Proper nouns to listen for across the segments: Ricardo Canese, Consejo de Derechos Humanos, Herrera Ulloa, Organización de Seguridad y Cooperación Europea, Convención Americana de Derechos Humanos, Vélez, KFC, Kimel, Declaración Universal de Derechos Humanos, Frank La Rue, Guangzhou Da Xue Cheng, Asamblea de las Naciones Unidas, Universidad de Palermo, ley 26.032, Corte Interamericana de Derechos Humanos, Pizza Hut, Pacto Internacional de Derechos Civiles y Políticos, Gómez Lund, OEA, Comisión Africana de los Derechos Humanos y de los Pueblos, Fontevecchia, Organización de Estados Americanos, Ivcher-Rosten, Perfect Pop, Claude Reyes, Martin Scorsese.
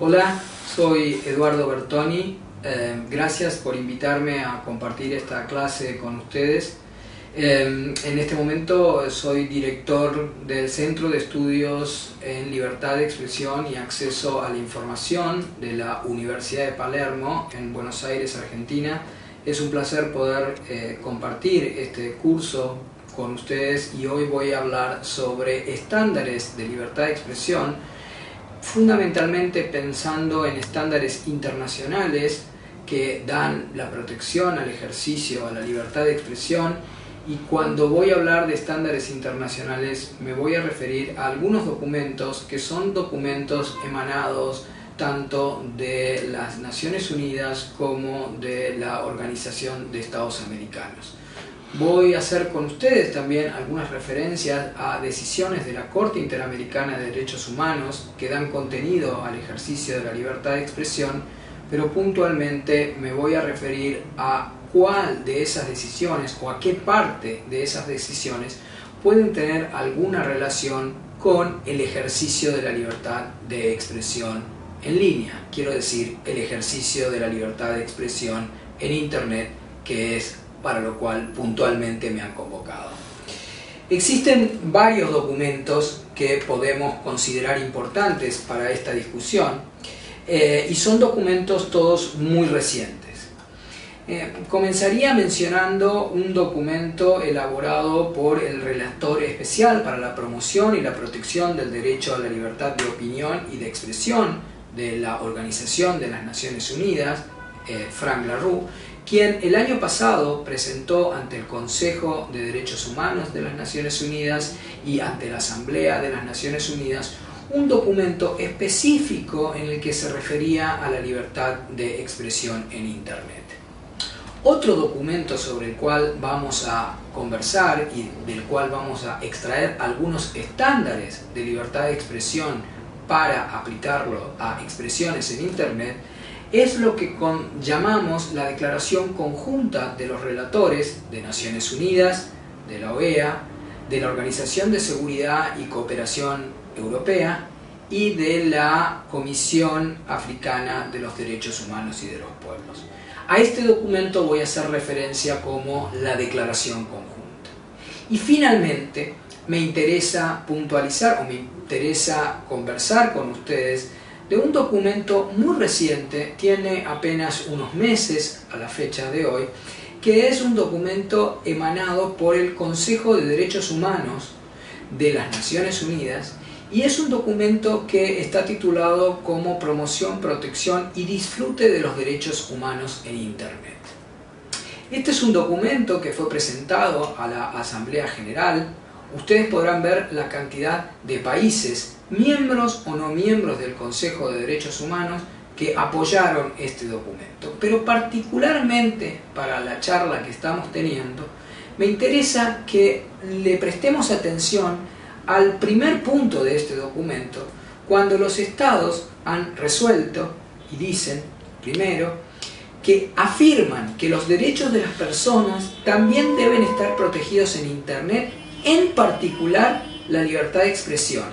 Hola, soy Eduardo Bertoni. Gracias por invitarme a compartir esta clase con ustedes. En este momento soy director del Centro de Estudios en Libertad de Expresión y Acceso a la Información de la Universidad de Palermo, en Buenos Aires, Argentina. Es un placer poder compartir este curso con ustedes, y hoy voy a hablar sobre estándares de libertad de expresión, fundamentalmente pensando en estándares internacionales que dan la protección al ejercicio, a la libertad de expresión. Y cuando voy a hablar de estándares internacionales me voy a referir a algunos documentos que son documentos emanados tanto de las Naciones Unidas como de la Organización de Estados Americanos. Voy a hacer con ustedes también algunas referencias a decisiones de la Corte Interamericana de Derechos Humanos que dan contenido al ejercicio de la libertad de expresión, pero puntualmente me voy a referir a cuál de esas decisiones o a qué parte de esas decisiones pueden tener alguna relación con el ejercicio de la libertad de expresión en línea. Quiero decir, el ejercicio de la libertad de expresión en Internet, que es para lo cual puntualmente me han convocado. Existen varios documentos que podemos considerar importantes para esta discusión, y son documentos todos muy recientes. Comenzaría mencionando un documento elaborado por el Relator Especial para la Promoción y la Protección del Derecho a la Libertad de Opinión y de Expresión de la Organización de las Naciones Unidas, Frank La Rue, quien el año pasado presentó ante el Consejo de Derechos Humanos de las Naciones Unidas y ante la Asamblea de las Naciones Unidas un documento específico en el que se refería a la libertad de expresión en Internet. Otro documento sobre el cual vamos a conversar y del cual vamos a extraer algunos estándares de libertad de expresión para aplicarlo a expresiones en Internet es lo que llamamos la Declaración Conjunta de los Relatores de Naciones Unidas, de la OEA, de la Organización de Seguridad y Cooperación Europea y de la Comisión Africana de los Derechos Humanos y de los Pueblos. A este documento voy a hacer referencia como la Declaración Conjunta. Y finalmente me interesa puntualizar, o me interesa conversar con ustedes, de un documento muy reciente, tiene apenas unos meses a la fecha de hoy, que es un documento emanado por el Consejo de Derechos Humanos de las Naciones Unidas, y es un documento que está titulado como Promoción, Protección y Disfrute de los Derechos Humanos en Internet. Este es un documento que fue presentado a la Asamblea General. Ustedes podrán ver la cantidad de países, miembros o no miembros del Consejo de Derechos Humanos, que apoyaron este documento. Pero particularmente para la charla que estamos teniendo, me interesa que le prestemos atención al primer punto de este documento, cuando los estados han resuelto y dicen, primero, que afirman que los derechos de las personas también deben estar protegidos en Internet, en particular la libertad de expresión,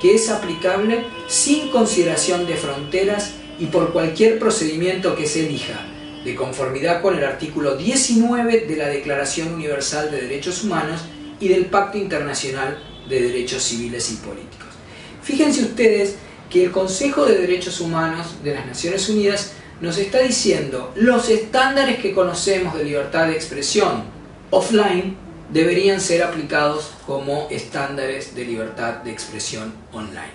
que es aplicable sin consideración de fronteras y por cualquier procedimiento que se elija, de conformidad con el artículo 19 de la Declaración Universal de Derechos Humanos y del Pacto Internacional de Derechos Civiles y Políticos. Fíjense ustedes que el Consejo de Derechos Humanos de las Naciones Unidas nos está diciendo los estándares que conocemos de libertad de expresión offline deberían ser aplicados como estándares de libertad de expresión online.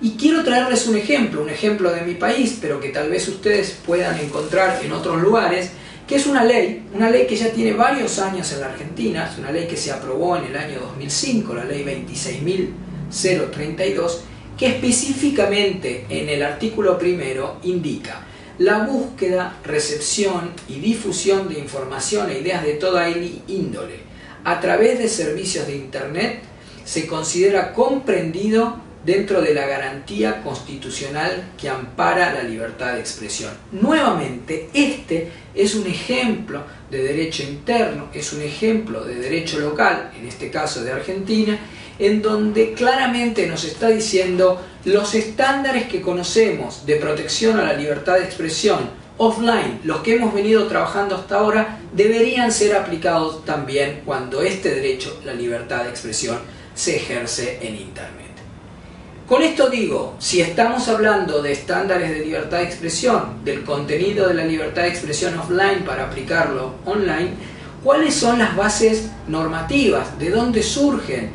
Y quiero traerles un ejemplo de mi país, pero que tal vez ustedes puedan encontrar en otros lugares, que es una ley que ya tiene varios años en la Argentina, es una ley que se aprobó en el año 2005, la ley 26.032, que específicamente en el artículo primero indica: la búsqueda, recepción y difusión de información e ideas de toda índole a través de servicios de Internet se considera comprendido dentro de la garantía constitucional que ampara la libertad de expresión. Nuevamente, este es un ejemplo de derecho interno, es un ejemplo de derecho local, en este caso de Argentina, en donde claramente nos está diciendo los estándares que conocemos de protección a la libertad de expresión offline, los que hemos venido trabajando hasta ahora, deberían ser aplicados también cuando este derecho, la libertad de expresión, se ejerce en Internet. Con esto digo, si estamos hablando de estándares de libertad de expresión, del contenido de la libertad de expresión offline para aplicarlo online, ¿cuáles son las bases normativas? ¿De dónde surgen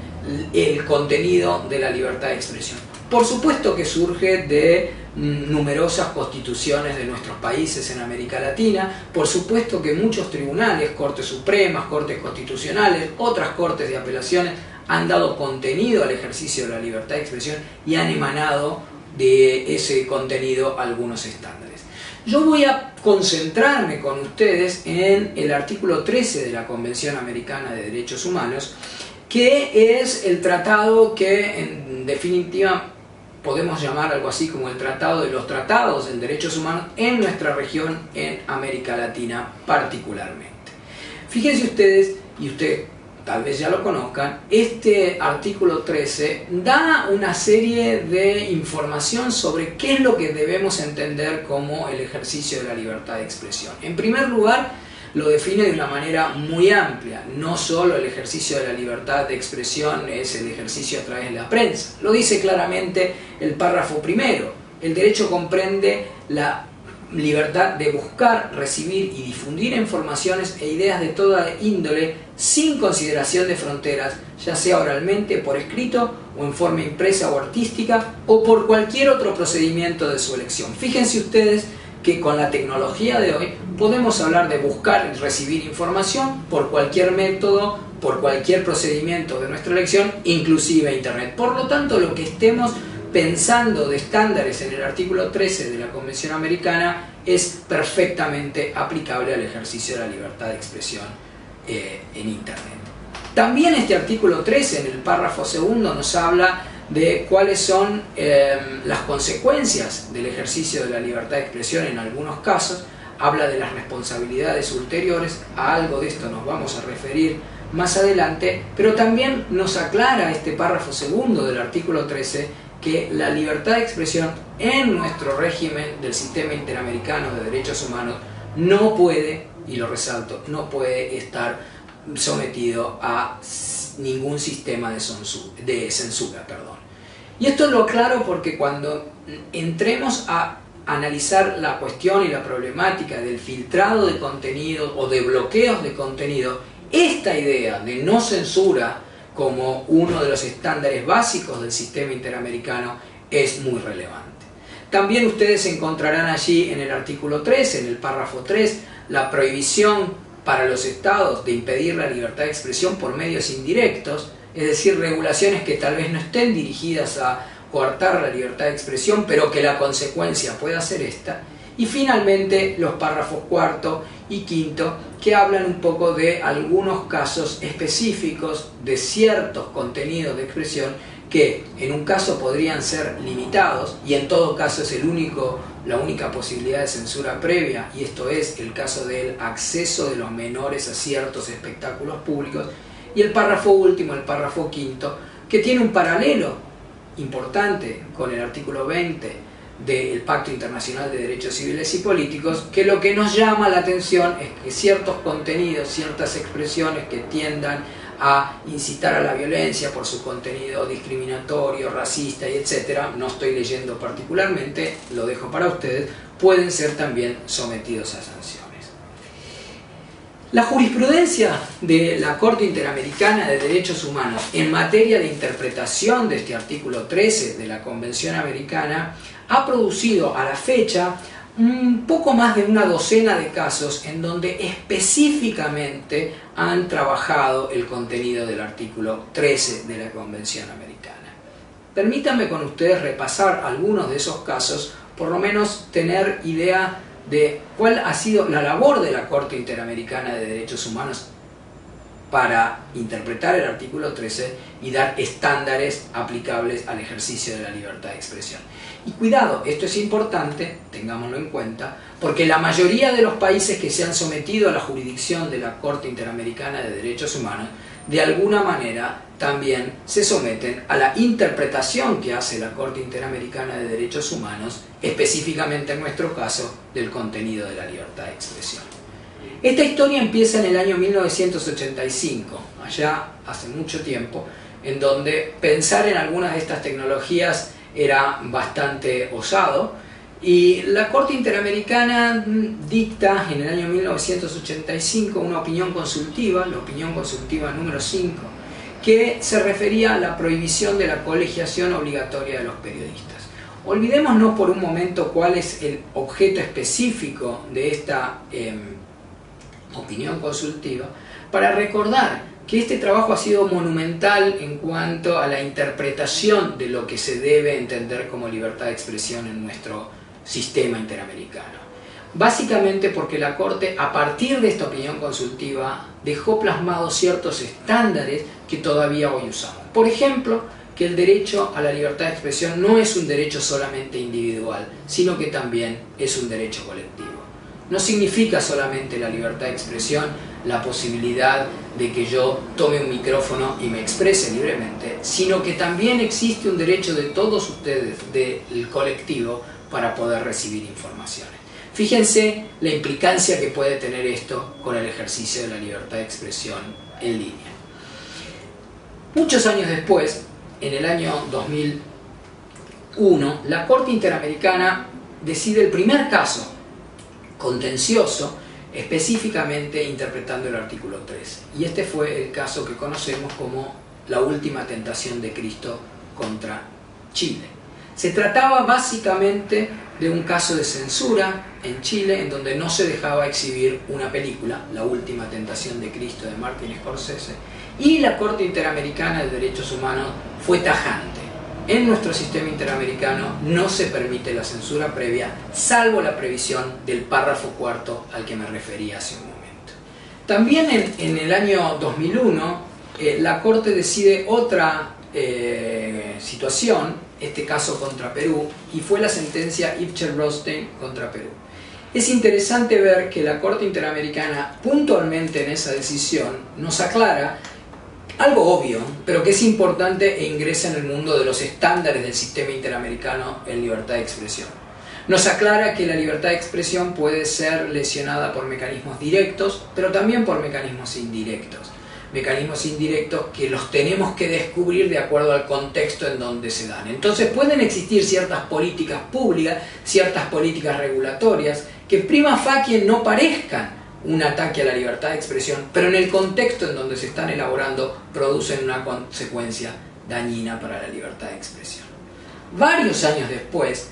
el contenido de la libertad de expresión? Por supuesto que surge de numerosas constituciones de nuestros países en América Latina, por supuesto que muchos tribunales, cortes supremas, cortes constitucionales, otras cortes de apelaciones han dado contenido al ejercicio de la libertad de expresión y han emanado de ese contenido algunos estándares. Yo voy a concentrarme con ustedes en el artículo 13 de la Convención Americana de Derechos Humanos, que es el tratado que en definitiva podemos llamar algo así como el tratado de los tratados en derechos humanos en nuestra región, en América Latina particularmente. Fíjense ustedes, y ustedes tal vez ya lo conozcan, este artículo 13 da una serie de información sobre qué es lo que debemos entender como el ejercicio de la libertad de expresión. En primer lugar, lo define de una manera muy amplia. No solo el ejercicio de la libertad de expresión es el ejercicio a través de la prensa. Lo dice claramente el párrafo primero. El derecho comprende la libertad de buscar, recibir y difundir informaciones e ideas de toda índole sin consideración de fronteras, ya sea oralmente, por escrito o en forma impresa o artística o por cualquier otro procedimiento de su elección. Fíjense ustedes que con la tecnología de hoy podemos hablar de buscar y recibir información por cualquier método, por cualquier procedimiento de nuestra elección, inclusive Internet. Por lo tanto, lo que estemos pensando de estándares en el artículo 13 de la Convención Americana es perfectamente aplicable al ejercicio de la libertad de expresión en Internet. También este artículo 13, en el párrafo segundo, nos habla de cuáles son las consecuencias del ejercicio de la libertad de expresión en algunos casos, habla de las responsabilidades ulteriores, a algo de esto nos vamos a referir más adelante, pero también nos aclara este párrafo segundo del artículo 13 que la libertad de expresión en nuestro régimen del sistema interamericano de derechos humanos no puede, y lo resalto, no puede estar sometido a ningún sistema de censura, perdón. Y esto lo aclaro porque cuando entremos a analizar la cuestión y la problemática del filtrado de contenido o de bloqueos de contenido, esta idea de no censura como uno de los estándares básicos del sistema interamericano es muy relevante. También ustedes encontrarán allí en el artículo 3, en el párrafo 3, la prohibición para los estados de impedir la libertad de expresión por medios indirectos, es decir, regulaciones que tal vez no estén dirigidas a coartar la libertad de expresión, pero que la consecuencia pueda ser esta. Y finalmente los párrafos cuarto y quinto, que hablan un poco de algunos casos específicos de ciertos contenidos de expresión que en un caso podrían ser limitados y en todo caso es la única posibilidad de censura previa, y esto es el caso del acceso de los menores a ciertos espectáculos públicos, y el párrafo último, el párrafo quinto, que tiene un paralelo importante con el artículo 20 del Pacto Internacional de Derechos Civiles y Políticos, que lo que nos llama la atención es que ciertos contenidos, ciertas expresiones que tiendan a incitar a la violencia por su contenido discriminatorio, racista y etcétera, no estoy leyendo particularmente, lo dejo para ustedes, pueden ser también sometidos a sanciones. La jurisprudencia de la Corte Interamericana de Derechos Humanos en materia de interpretación de este artículo 13 de la Convención Americana ha producido a la fecha un poco más de una docena de casos en donde específicamente han trabajado el contenido del artículo 13 de la Convención Americana. Permítanme con ustedes repasar algunos de esos casos, por lo menos tener idea de cuál ha sido la labor de la Corte Interamericana de Derechos Humanos para interpretar el artículo 13 y dar estándares aplicables al ejercicio de la libertad de expresión. Y cuidado, esto es importante, tengámoslo en cuenta, porque la mayoría de los países que se han sometido a la jurisdicción de la Corte Interamericana de Derechos Humanos de alguna manera también se someten a la interpretación que hace la Corte Interamericana de Derechos Humanos, específicamente en nuestro caso, del contenido de la libertad de expresión. Esta historia empieza en el año 1985, allá hace mucho tiempo, en donde pensar en algunas de estas tecnologías era bastante osado, y la Corte Interamericana dicta en el año 1985 una opinión consultiva, la opinión consultiva número 5, que se refería a la prohibición de la colegiación obligatoria de los periodistas. Olvidémonos por un momento cuál es el objeto específico de esta opinión consultiva, para recordar que este trabajo ha sido monumental en cuanto a la interpretación de lo que se debe entender como libertad de expresión en nuestro sistema interamericano. Básicamente porque la Corte, a partir de esta opinión consultiva, dejó plasmados ciertos estándares que todavía hoy usamos. Por ejemplo, que el derecho a la libertad de expresión no es un derecho solamente individual, sino que también es un derecho colectivo. No significa solamente la libertad de expresión la posibilidad de que yo tome un micrófono y me exprese libremente, sino que también existe un derecho de todos ustedes, del colectivo, para poder recibir informaciones. Fíjense la implicancia que puede tener esto con el ejercicio de la libertad de expresión en línea. Muchos años después, en el año 2001, la Corte Interamericana decide el primer caso contencioso, específicamente interpretando el artículo 3. Y este fue el caso que conocemos como La última tentación de Cristo contra Chile. Se trataba básicamente de un caso de censura en Chile en donde no se dejaba exhibir una película, La última tentación de Cristo de Martin Scorsese, y la Corte Interamericana de Derechos Humanos fue tajante. En nuestro sistema interamericano no se permite la censura previa, salvo la previsión del párrafo cuarto al que me referí hace un momento. También en el año 2001 la Corte decide otra situación, este caso contra Perú, y fue la sentencia Ivcher-Rosten contra Perú. Es interesante ver que la Corte Interamericana puntualmente en esa decisión nos aclara algo obvio, pero que es importante e ingresa en el mundo de los estándares del sistema interamericano en libertad de expresión. Nos aclara que la libertad de expresión puede ser lesionada por mecanismos directos, pero también por mecanismos indirectos. Mecanismos indirectos que los tenemos que descubrir de acuerdo al contexto en donde se dan. Entonces pueden existir ciertas políticas públicas, ciertas políticas regulatorias, que prima facie no parezcan un ataque a la libertad de expresión, pero en el contexto en donde se están elaborando producen una consecuencia dañina para la libertad de expresión. Varios años después,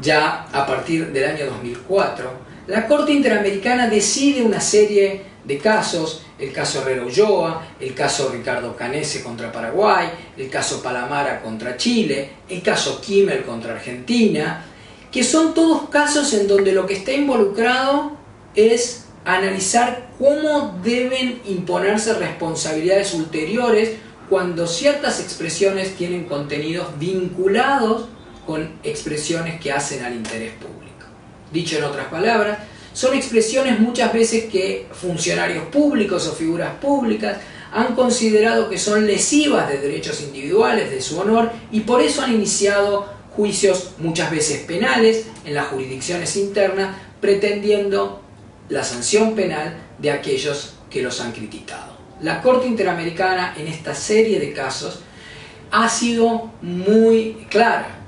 ya a partir del año 2004, la Corte Interamericana decide una serie de casos, el caso Herrera Ulloa, el caso Ricardo Canese contra Paraguay, el caso Palamara contra Chile, el caso Kimel contra Argentina, que son todos casos en donde lo que está involucrado es analizar cómo deben imponerse responsabilidades ulteriores cuando ciertas expresiones tienen contenidos vinculados con expresiones que hacen al interés público. Dicho en otras palabras, son expresiones muchas veces que funcionarios públicos o figuras públicas han considerado que son lesivas de derechos individuales, de su honor, y por eso han iniciado juicios muchas veces penales en las jurisdicciones internas, pretendiendo la sanción penal de aquellos que los han criticado. La Corte Interamericana en esta serie de casos ha sido muy clara.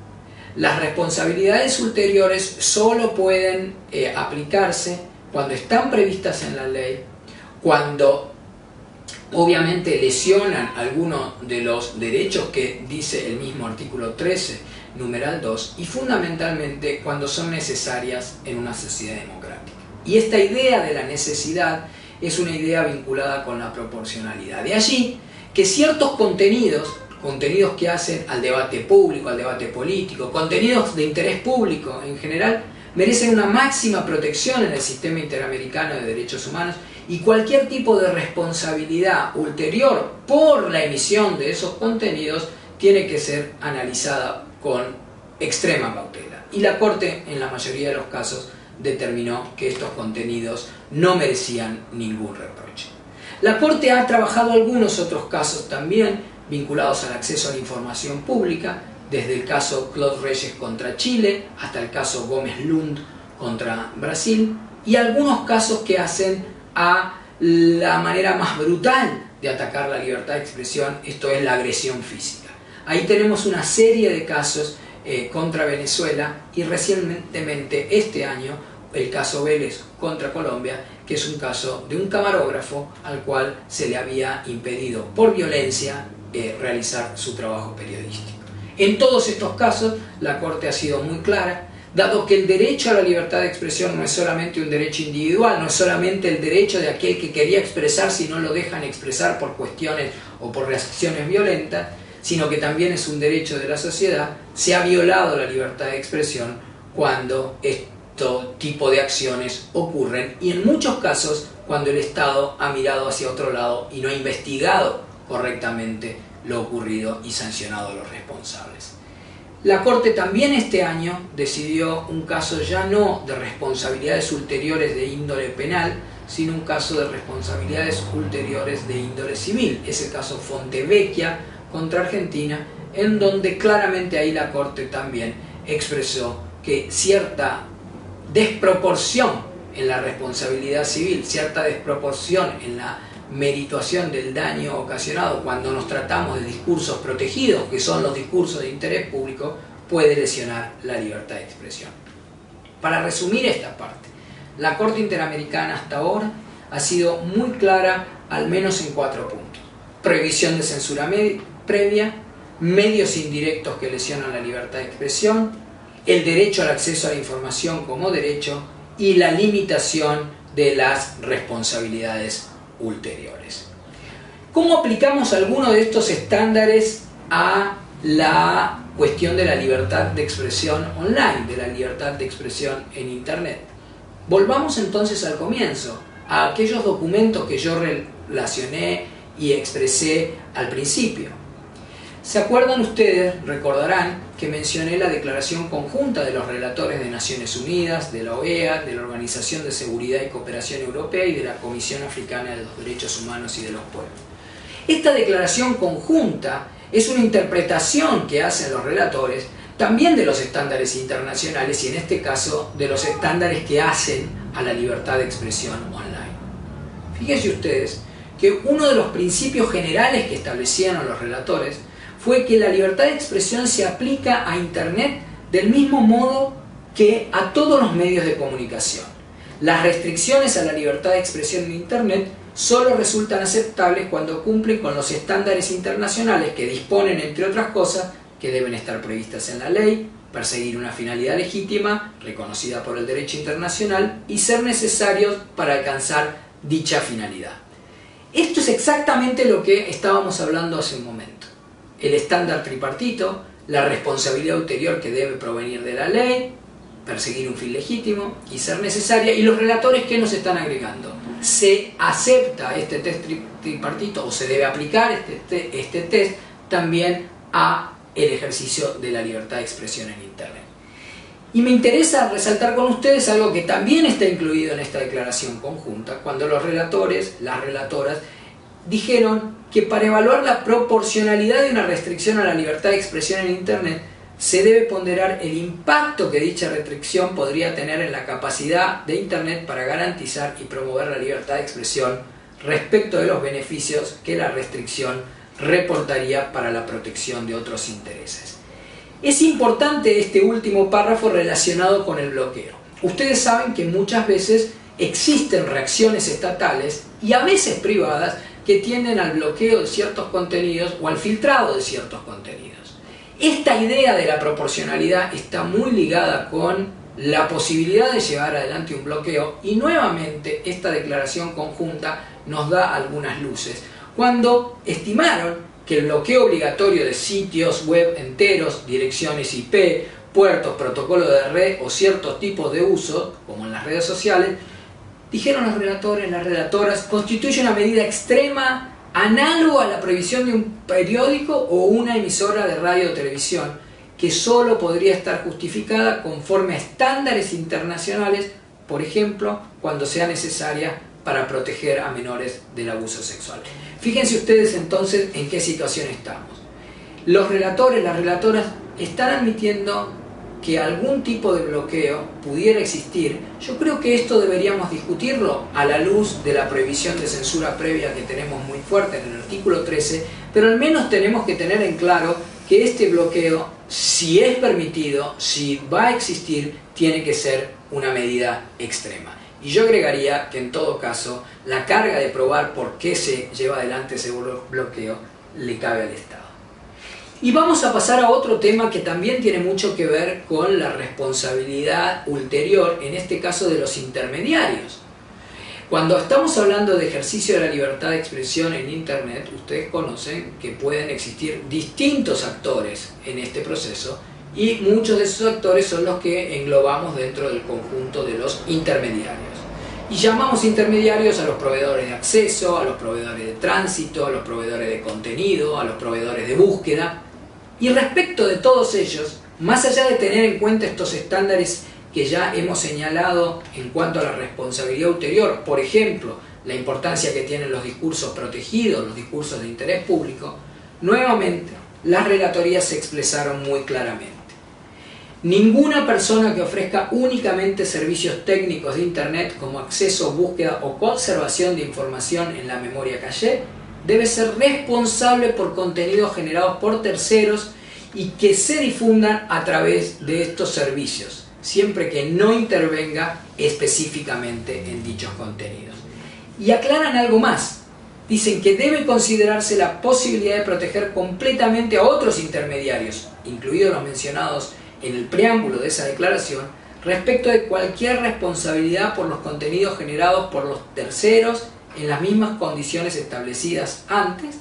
Las responsabilidades ulteriores solo pueden aplicarse cuando están previstas en la ley, cuando obviamente lesionan alguno de los derechos que dice el mismo artículo 13, numeral 2, y fundamentalmente cuando son necesarias en una sociedad democrática. Y esta idea de la necesidad es una idea vinculada con la proporcionalidad. De allí que ciertos contenidos, contenidos que hacen al debate público, al debate político, contenidos de interés público en general, merecen una máxima protección en el sistema interamericano de derechos humanos, y cualquier tipo de responsabilidad ulterior por la emisión de esos contenidos tiene que ser analizada con extrema cautela. Y la Corte, en la mayoría de los casos, determinó que estos contenidos no merecían ningún reproche. La Corte ha trabajado algunos otros casos también vinculados al acceso a la información pública, desde el caso Claude Reyes contra Chile hasta el caso Gómez Lund contra Brasil, y algunos casos que hacen a la manera más brutal de atacar la libertad de expresión, esto es la agresión física. Ahí tenemos una serie de casos contra Venezuela y recientemente este año el caso Vélez contra Colombia, que es un caso de un camarógrafo al cual se le había impedido por violencia realizar su trabajo periodístico. En todos estos casos la Corte ha sido muy clara, dado que el derecho a la libertad de expresión no es solamente un derecho individual, no es solamente el derecho de aquel que quería expresarse y no lo dejan expresar por cuestiones o por reacciones violentas, sino que también es un derecho de la sociedad. Se ha violado la libertad de expresión cuando este tipo de acciones ocurren y en muchos casos cuando el Estado ha mirado hacia otro lado y no ha investigado correctamente lo ocurrido y sancionado a los responsables. La Corte también este año decidió un caso ya no de responsabilidades ulteriores de índole penal, sino un caso de responsabilidades ulteriores de índole civil. Es el caso Fontevecchia contra Argentina, en donde claramente ahí la Corte también expresó que cierta desproporción en la responsabilidad civil, cierta desproporción en la merituación del daño ocasionado cuando nos tratamos de discursos protegidos, que son los discursos de interés público, puede lesionar la libertad de expresión. Para resumir esta parte, la Corte Interamericana hasta ahora ha sido muy clara al menos en 4 puntos. Prohibición de censura previa, medios indirectos que lesionan la libertad de expresión, el derecho al acceso a la información como derecho y la limitación de las responsabilidades ulteriores. ¿Cómo aplicamos alguno de estos estándares a la cuestión de la libertad de expresión online, de la libertad de expresión en Internet? Volvamos entonces al comienzo, a aquellos documentos que yo relacioné y expresé al principio. ¿Se acuerdan ustedes, recordarán, que mencioné la declaración conjunta de los relatores de Naciones Unidas, de la OEA, de la Organización de Seguridad y Cooperación Europea y de la Comisión Africana de los Derechos Humanos y de los Pueblos? Esta declaración conjunta es una interpretación que hacen los relatores también de los estándares internacionales y en este caso de los estándares que hacen a la libertad de expresión online. Fíjense ustedes que uno de los principios generales que establecieron los relatores fue que la libertad de expresión se aplica a Internet del mismo modo que a todos los medios de comunicación. Las restricciones a la libertad de expresión en Internet solo resultan aceptables cuando cumplen con los estándares internacionales que disponen, entre otras cosas, que deben estar previstas en la ley, perseguir una finalidad legítima, reconocida por el derecho internacional, y ser necesarios para alcanzar dicha finalidad. Esto es exactamente lo que estábamos hablando hace un momento. El estándar tripartito, la responsabilidad ulterior que debe provenir de la ley, perseguir un fin legítimo y ser necesaria. Y los relatores, ¿qué nos están agregando? Se acepta este test tripartito o se debe aplicar este test también a el ejercicio de la libertad de expresión en Internet. Y me interesa resaltar con ustedes algo que también está incluido en esta declaración conjunta, cuando los relatores, las relatoras, dijeron que para evaluar la proporcionalidad de una restricción a la libertad de expresión en Internet se debe ponderar el impacto que dicha restricción podría tener en la capacidad de Internet para garantizar y promover la libertad de expresión respecto de los beneficios que la restricción reportaría para la protección de otros intereses. Es importante este último párrafo relacionado con el bloqueo. Ustedes saben que muchas veces existen reacciones estatales y a veces privadas que tienden al bloqueo de ciertos contenidos o al filtrado de ciertos contenidos. Esta idea de la proporcionalidad está muy ligada con la posibilidad de llevar adelante un bloqueo y nuevamente esta declaración conjunta nos da algunas luces. Cuando estimaron que el bloqueo obligatorio de sitios web enteros, direcciones IP, puertos, protocolo de red o ciertos tipos de uso, como en las redes sociales, dijeron los relatores, las relatoras, constituye una medida extrema análoga a la prohibición de un periódico o una emisora de radio o televisión que solo podría estar justificada conforme a estándares internacionales, por ejemplo, cuando sea necesaria para proteger a menores del abuso sexual. Fíjense ustedes entonces en qué situación estamos. Los relatores, las relatoras están admitiendo que algún tipo de bloqueo pudiera existir. Yo creo que esto deberíamos discutirlo a la luz de la prohibición de censura previa que tenemos muy fuerte en el artículo 13, pero al menos tenemos que tener en claro que este bloqueo, si es permitido, si va a existir, tiene que ser una medida extrema. Y yo agregaría que en todo caso la carga de probar por qué se lleva adelante ese bloqueo le cabe al Estado. Y vamos a pasar a otro tema que también tiene mucho que ver con la responsabilidad ulterior, en este caso de los intermediarios. Cuando estamos hablando de ejercicio de la libertad de expresión en Internet, ustedes conocen que pueden existir distintos actores en este proceso y muchos de esos actores son los que englobamos dentro del conjunto de los intermediarios. Y llamamos intermediarios a los proveedores de acceso, a los proveedores de tránsito, a los proveedores de contenido, a los proveedores de búsqueda. Y respecto de todos ellos, más allá de tener en cuenta estos estándares que ya hemos señalado en cuanto a la responsabilidad ulterior, por ejemplo, la importancia que tienen los discursos protegidos, los discursos de interés público, nuevamente las relatorías se expresaron muy claramente. Ninguna persona que ofrezca únicamente servicios técnicos de Internet como acceso, búsqueda o conservación de información en la memoria caché debe ser responsable por contenidos generados por terceros y que se difundan a través de estos servicios, siempre que no intervenga específicamente en dichos contenidos. Y aclaran algo más. Dicen que debe considerarse la posibilidad de proteger completamente a otros intermediarios, incluidos los mencionados en el preámbulo de esa declaración, respecto de cualquier responsabilidad por los contenidos generados por los terceros en las mismas condiciones establecidas antes,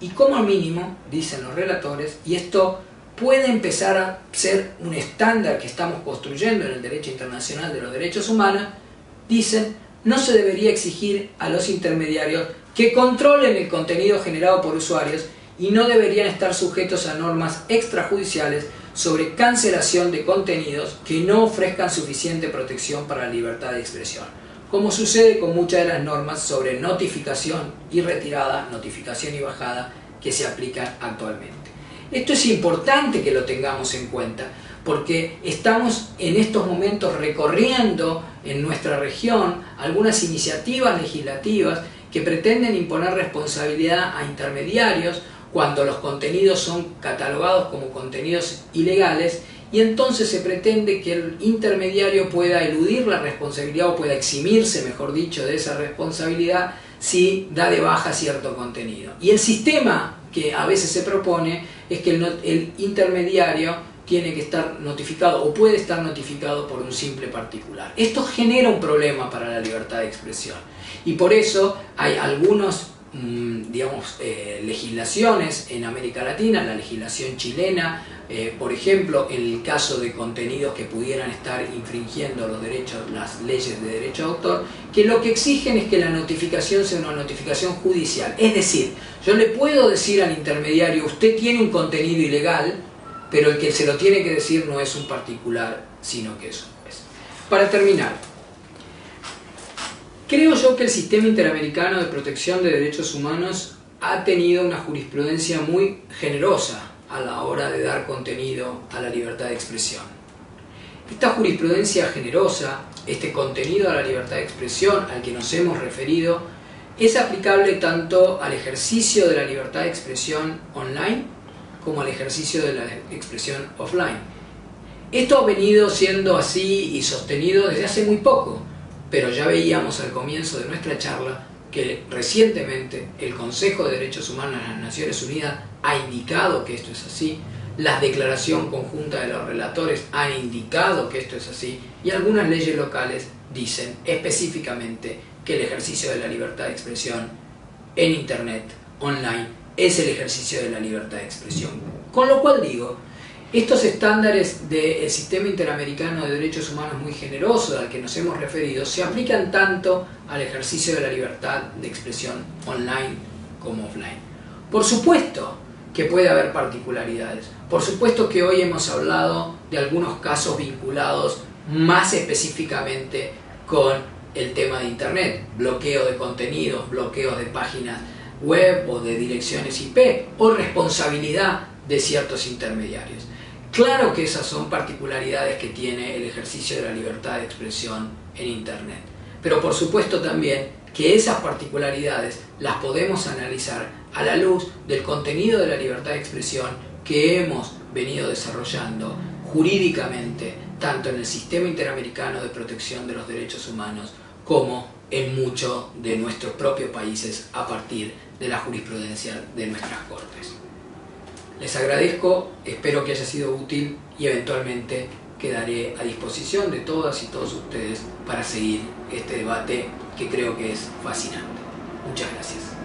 y como mínimo, dicen los relatores, y esto puede empezar a ser un estándar que estamos construyendo en el derecho internacional de los derechos humanos, dicen, no se debería exigir a los intermediarios que controlen el contenido generado por usuarios y no deberían estar sujetos a normas extrajudiciales sobre cancelación de contenidos que no ofrezcan suficiente protección para la libertad de expresión, como sucede con muchas de las normas sobre notificación y retirada, notificación y bajada que se aplican actualmente. Esto es importante que lo tengamos en cuenta, porque estamos en estos momentos recorriendo en nuestra región algunas iniciativas legislativas que pretenden imponer responsabilidad a intermediarios cuando los contenidos son catalogados como contenidos ilegales, y entonces se pretende que el intermediario pueda eludir la responsabilidad o pueda eximirse, mejor dicho, de esa responsabilidad si da de baja cierto contenido. Y el sistema que a veces se propone es que el intermediario tiene que estar notificado o puede estar notificado por un simple particular. Esto genera un problema para la libertad de expresión y por eso hay algunos legislaciones en América Latina, la legislación chilena, por ejemplo, en el caso de contenidos que pudieran estar infringiendo los derechos, las leyes de derecho de autor, que lo que exigen es que la notificación sea una notificación judicial. Es decir, yo le puedo decir al intermediario, usted tiene un contenido ilegal, pero el que se lo tiene que decir no es un particular, sino que es un juez. Para terminar, creo yo que el sistema interamericano de protección de derechos humanos ha tenido una jurisprudencia muy generosa a la hora de dar contenido a la libertad de expresión. Esta jurisprudencia generosa, este contenido a la libertad de expresión al que nos hemos referido, es aplicable tanto al ejercicio de la libertad de expresión online como al ejercicio de la expresión offline. Esto ha venido siendo así y sostenido desde hace muy poco, pero ya veíamos al comienzo de nuestra charla que recientemente el Consejo de Derechos Humanos de las Naciones Unidas ha indicado que esto es así, la declaración conjunta de los relatores ha indicado que esto es así y algunas leyes locales dicen específicamente que el ejercicio de la libertad de expresión en Internet, online, es el ejercicio de la libertad de expresión. Con lo cual digo, estos estándares del sistema interamericano de derechos humanos muy generoso al que nos hemos referido se aplican tanto al ejercicio de la libertad de expresión online como offline. Por supuesto que puede haber particularidades, por supuesto que hoy hemos hablado de algunos casos vinculados más específicamente con el tema de Internet, bloqueo de contenidos, bloqueos de páginas web o de direcciones IP o responsabilidad de ciertos intermediarios. Claro que esas son particularidades que tiene el ejercicio de la libertad de expresión en Internet, pero por supuesto también que esas particularidades las podemos analizar a la luz del contenido de la libertad de expresión que hemos venido desarrollando jurídicamente, tanto en el sistema interamericano de protección de los derechos humanos como en muchos de nuestros propios países a partir de la jurisprudencia de nuestras cortes. Les agradezco, espero que haya sido útil y eventualmente quedaré a disposición de todas y todos ustedes para seguir este debate que creo que es fascinante. Muchas gracias.